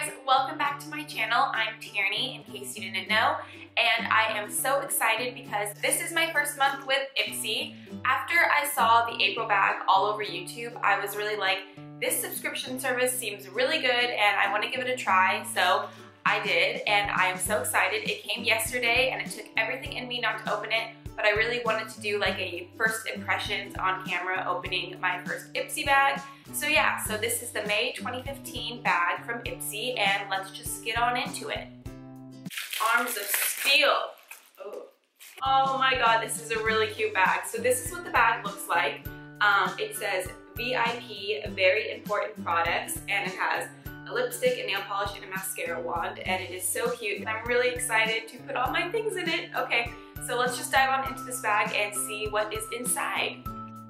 guys, welcome back to my channel. I'm Tierney, in case you didn't know, and I am so excited because this is my first month with Ipsy. After I saw the April bag all over YouTube, I was really like, this subscription service seems really good and I want to give it a try, so I did, and I am so excited. It came yesterday and it took everything in me not to open it, but I really wanted to do like a first impressions on camera opening my first Ipsy bag. So yeah, so this is the May 2015 bag from Ipsy, and let's just get on into it. Arms of Steel. Oh my god, this is a really cute bag. So this is what the bag looks like. It says VIP, very important products, and it has a lipstick, a nail polish, and a mascara wand, and it is so cute, and I'm really excited to put all my things in it. Okay, so let's just dive on into this bag and see what is inside.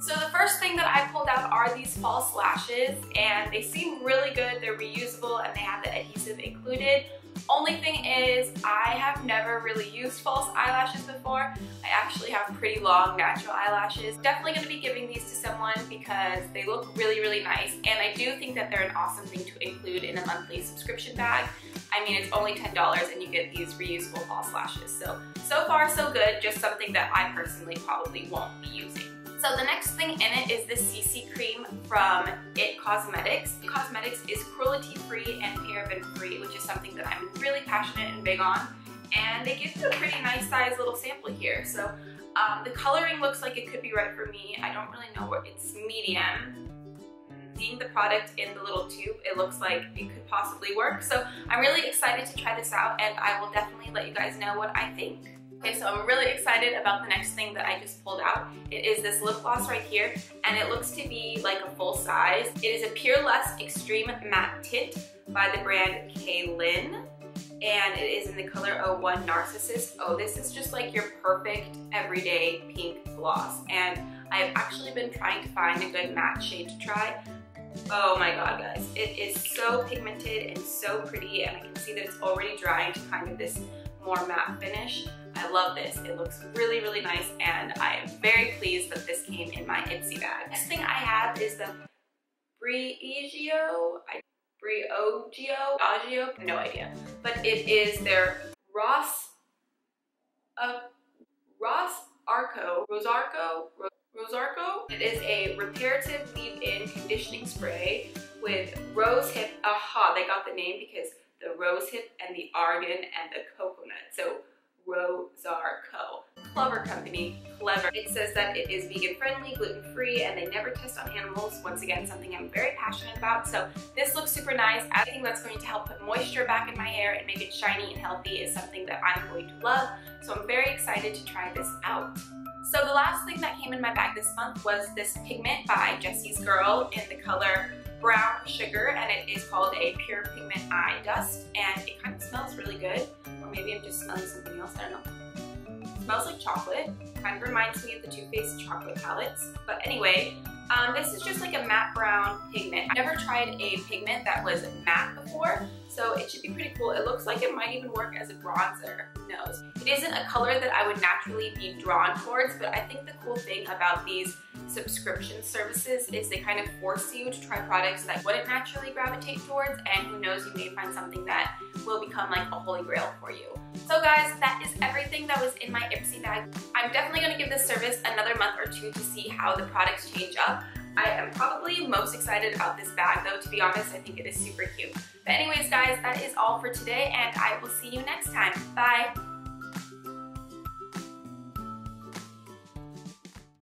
So the first thing that I pulled out are these false lashes, and they seem really good. They're reusable and they have the adhesive included. Only thing is, I have never really used false eyelashes before. I actually have pretty long natural eyelashes. Definitely going to be giving these to someone because they look really, really nice, and I do think that they're an awesome thing to include in a monthly subscription bag. I mean, it's only $10 and you get these reusable false lashes. So far so good, just something that I personally probably won't be using. So the next thing in it is this CC cream from IT Cosmetics. IT Cosmetics is cruelty-free and paraben-free, which is something that I'm really passionate and big on. And they give you a pretty nice size little sample here. So the coloring looks like it could be right for me. I don't really know what, it's medium. Seeing the product in the little tube, it looks like it could possibly work. So I'm really excited to try this out, and I will definitely let you guys know what I think. Okay, so I'm really excited about the next thing that I just pulled out. It is this lip gloss right here, and it looks to be like a full size. It is a Pure Lust Extreme Matte Tint by the brand Kaylin, and it is in the color 01 Narcissist. Oh, this is just like your perfect everyday pink gloss, and I have actually been trying to find a good matte shade to try. Oh my god, guys, it is so pigmented and so pretty, and I can see that it's already drying to kind of this more matte finish. I love this. It looks really, really nice, and I am very pleased that this came in my Ipsy bag. Next thing I have is the Briogeo, no idea, but it is their Rosarco. It is a reparative leave-in conditioning spray with rose hip. Aha, they got the name because the rose hip and the argan and the coconut. So Rosarco. Clever company, clever. It says that it is vegan friendly, gluten free, and they never test on animals. Once again, something I'm very passionate about. So this looks super nice. I think that's going to help put moisture back in my hair and make it shiny and healthy is something that I'm going to love. So I'm very excited to try this out. So the last thing that came in my bag this month was this pigment by Jessie's Girl in the color brown sugar, and it is called a Pure Pigment Eye Dust, and it kind of smells really good. Or maybe I'm just smelling something else, I don't know. It smells like chocolate, kind of reminds me of the Too Faced chocolate palettes. But anyway, this is just like a matte brown pigment. I've never tried a pigment that was matte before, so it should be pretty cool. It looks like it might even work as a bronzer. Who knows? It isn't a color that I would naturally be drawn towards, but I think the cool thing about these subscription services is they kind of force you to try products that wouldn't naturally gravitate towards, and who knows, you may find something that will become like a holy grail for you. So guys, that is everything that was in my Ipsy bag. I'm definitely going to give this service another month or two to see how the products change up. I am probably most excited about this bag though, to be honest. I think it is super cute. But anyways guys, that is all for today, and I will see you next time. Bye!